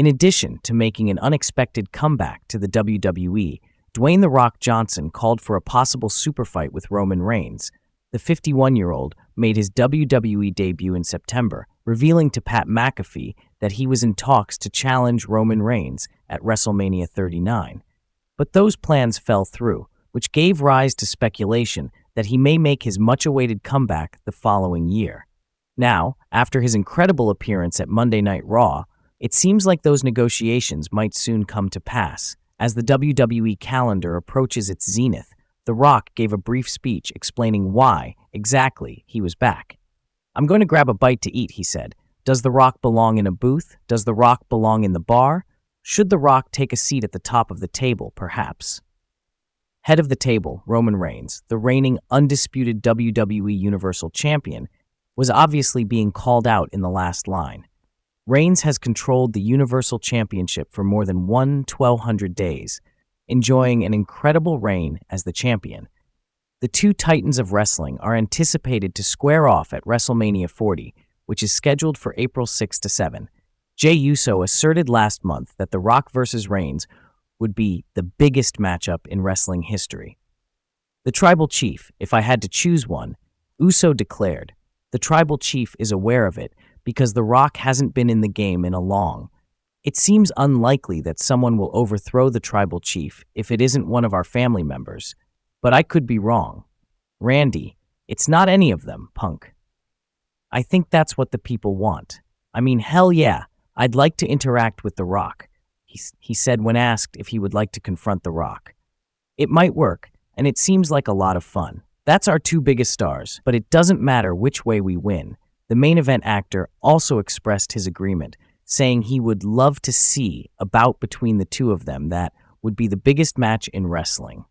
In addition to making an unexpected comeback to the WWE, Dwayne The Rock Johnson called for a possible superfight with Roman Reigns. The 51-year-old made his WWE debut in September, revealing to Pat McAfee that he was in talks to challenge Roman Reigns at WrestleMania 39. But those plans fell through, which gave rise to speculation that he may make his much-awaited comeback the following year. Now, after his incredible appearance at Monday Night Raw, it seems like those negotiations might soon come to pass. As the WWE calendar approaches its zenith, The Rock gave a brief speech explaining why, exactly, he was back. "I'm going to grab a bite to eat," he said. "Does The Rock belong in a booth? Does The Rock belong in the bar? Should The Rock take a seat at the top of the table, perhaps?" Head of the table, Roman Reigns, the reigning undisputed WWE Universal Champion, was obviously being called out in the last line. Reigns has controlled the Universal Championship for more than 1,200 days, enjoying an incredible reign as the champion. The two titans of wrestling are anticipated to square off at WrestleMania 40, which is scheduled for April 6–7. Jey Uso asserted last month that The Rock vs. Reigns would be the biggest matchup in wrestling history. The Tribal Chief, "If I had to choose one," Uso declared. The Tribal Chief is aware of it because The Rock hasn't been in the game in a long. "It seems unlikely that someone will overthrow the Tribal Chief if it isn't one of our family members, but I could be wrong." Randy, "It's not any of them, punk. I think that's what the people want. I mean, hell yeah, I'd like to interact with The Rock," he said when asked if he would like to confront The Rock. "It might work, and it seems like a lot of fun. That's our two biggest stars, but it doesn't matter which way we win." The main event actor also expressed his agreement, saying he would love to see a bout between the two of them that would be the biggest match in wrestling.